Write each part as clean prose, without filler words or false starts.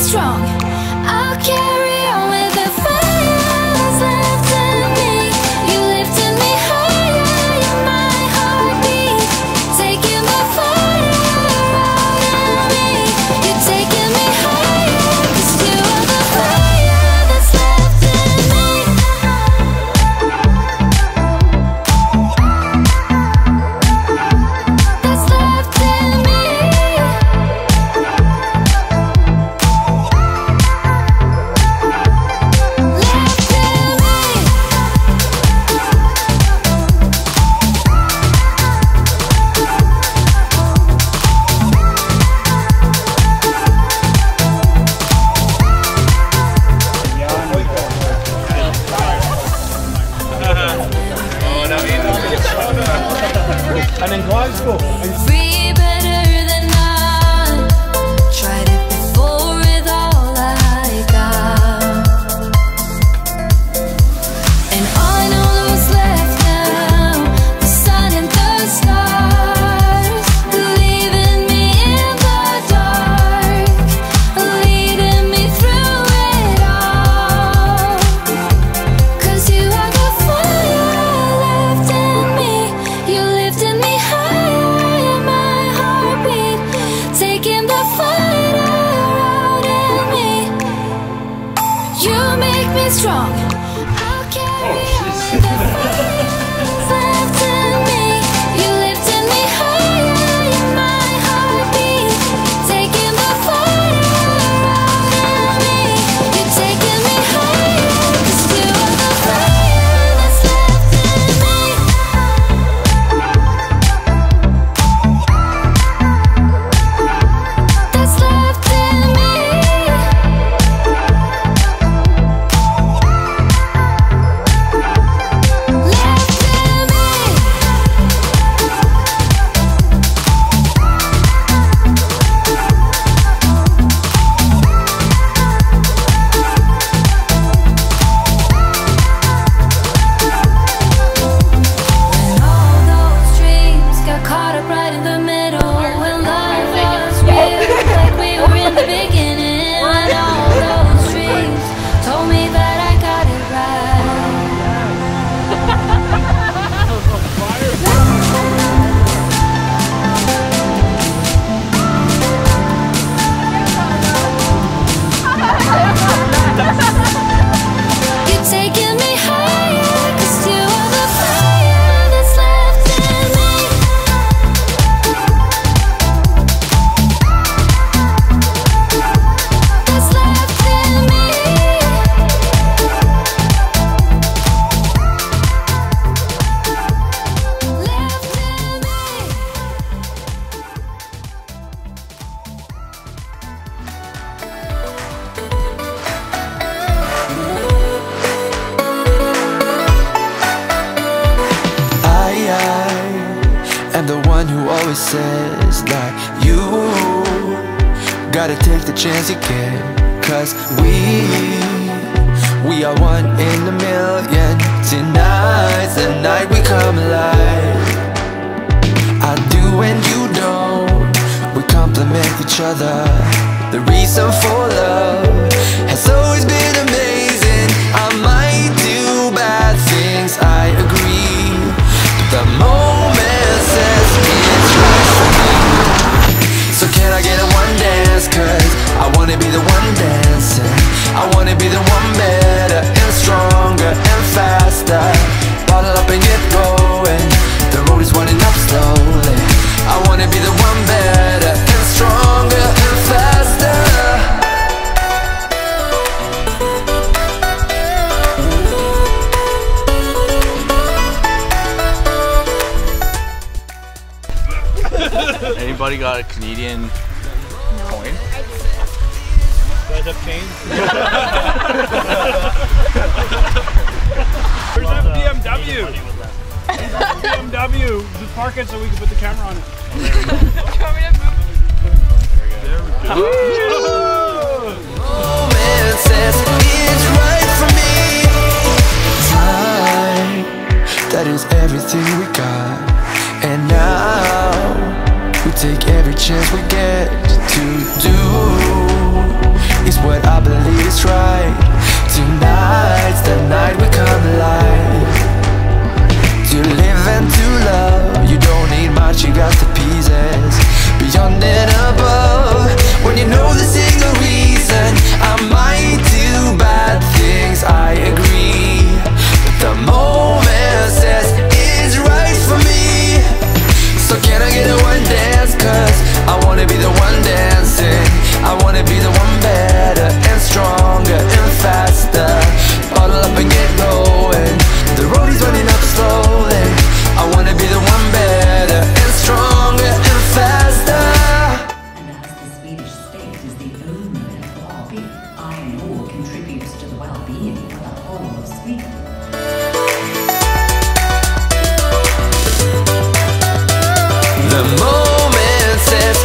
strong. I'll carry on with the fire that's left in me. You lifted me higher in my heartbeat, taking the fire out of me. You're taking me higher, 'cause you are the fire that's left in me. That's left in me. And then drive school. Be better than none. Tried it before with all I got, and all I know what's left now, the sun and the stars, leaving me in the dark, leading me through it all. 'Cause you are the fire left in me. You lifted me higher in my heartbeat, taking the fire out of me. You make me strong. I'll carry on with the fire that's left in me. You lifted me higher in my heartbeat, taking the fire out of me. You're taking me higher, 'cause you are the fire that's left in me. That's left in me. Left in me. All those dreams got caught up right in the middle, when love was real, like we were in the beginning. When all those dreams told me that I got it right. You're taking me higher, 'cause you are the fire that's left in me. That's left in me. Left in me. I am the one who always says that you gotta take the chance again. 'Cause we are one in a million. Tonight's the night we come alive. I do and you don't, we complement each other. The reason for love has always been amazing. I might do bad things, I agree, but the moment says it's right for me. So can I get a one dance? 'Cause I wanna be the one dancing. I wanna be the one better and stronger and faster. Bottle up and get going, the road is winding up slowly. I wanna be the one better and stronger and faster. Anybody got a Canadian coin? Does it change? Where's that BMW? BMW, just park it so we can put the camera on it. There we go. Moment says it's right for me. Time, that is everything we got. And now we take every chance we get to do is tonight's the night we come alive. To live and to love, you don't need much, you got the pieces. Beyond and above, when you know the single reason I might do bad things, I agree, but the moment says it's right for me. So can I get a one dance, cause I wanna be the one dancing. I wanna be the one better and stronger and faster. Bottle up and get going, the road is running up slowly. I wanna be the one better and stronger and faster. And as the Swedish state is the owner of all people, iron ore contributes to the well-being of the whole of Sweden. The moment says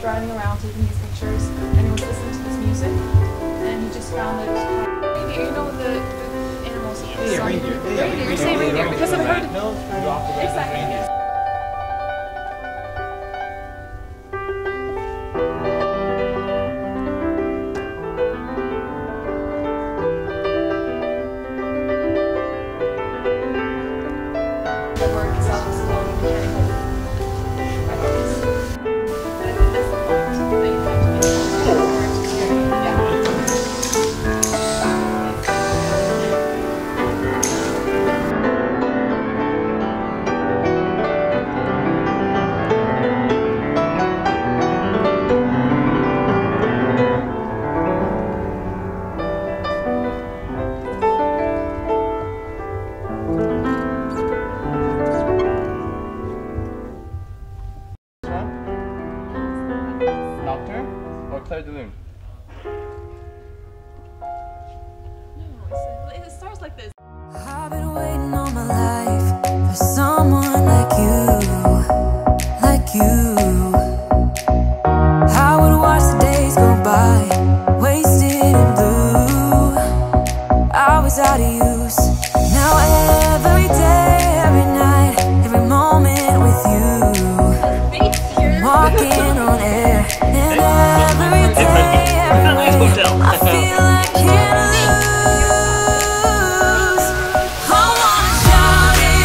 driving around taking these pictures, and he was listening to this music, and he just found that reindeer, you know, the animals. Yeah, reindeer. You say reindeer because I've heard of exactly. I wanna shout it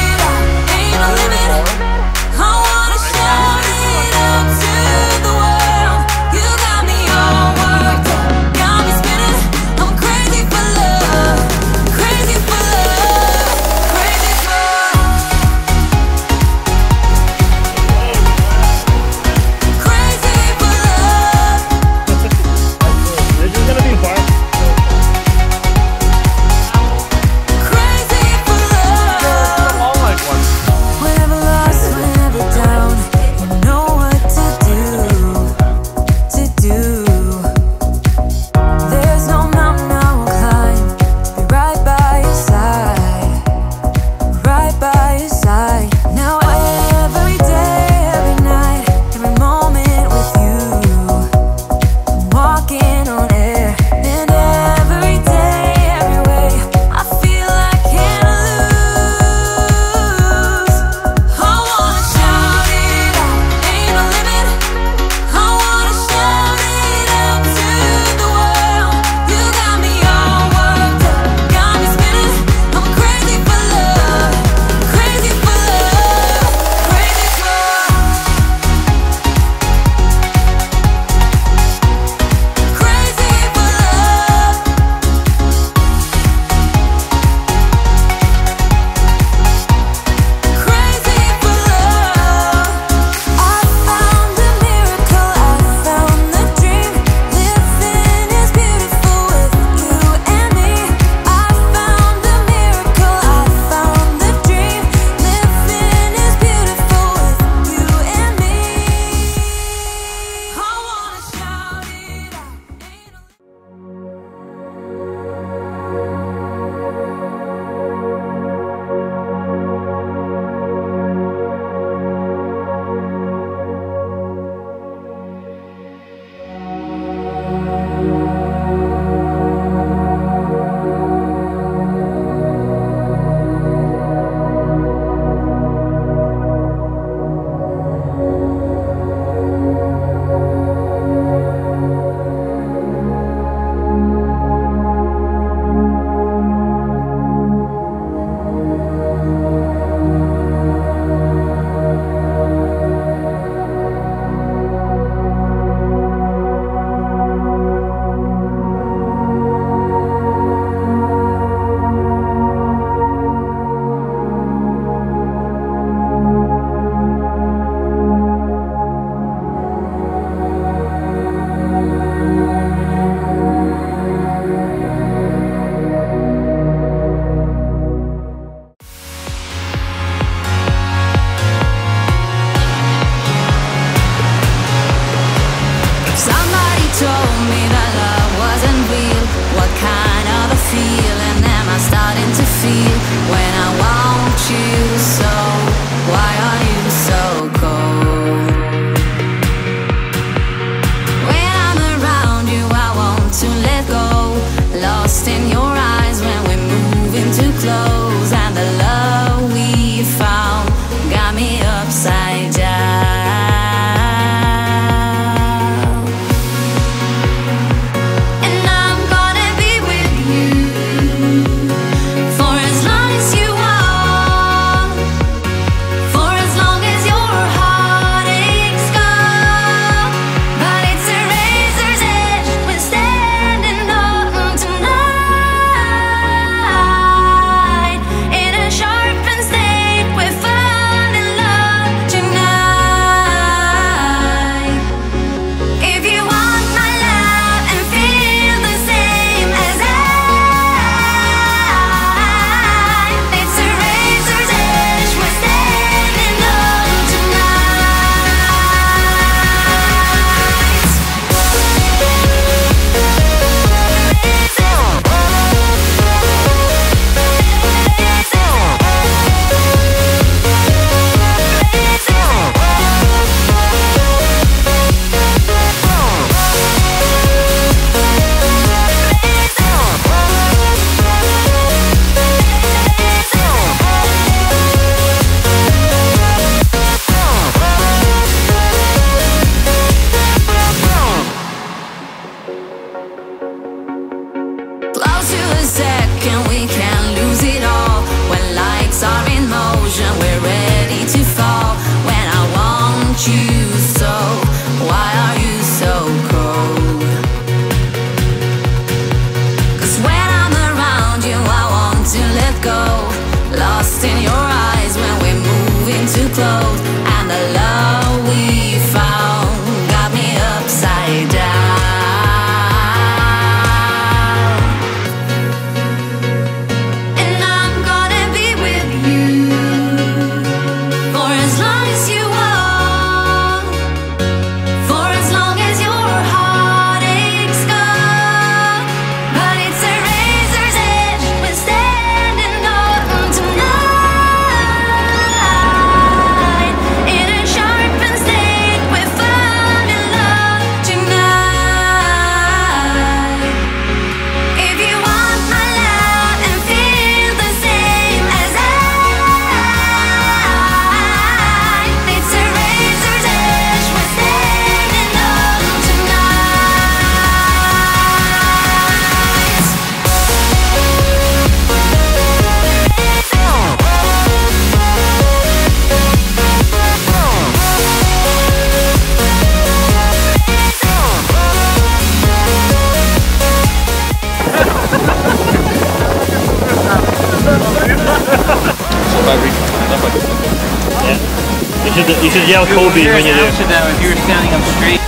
You should yell Kobe when you do. If you were standing up straight.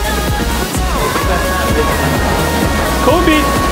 Kobe!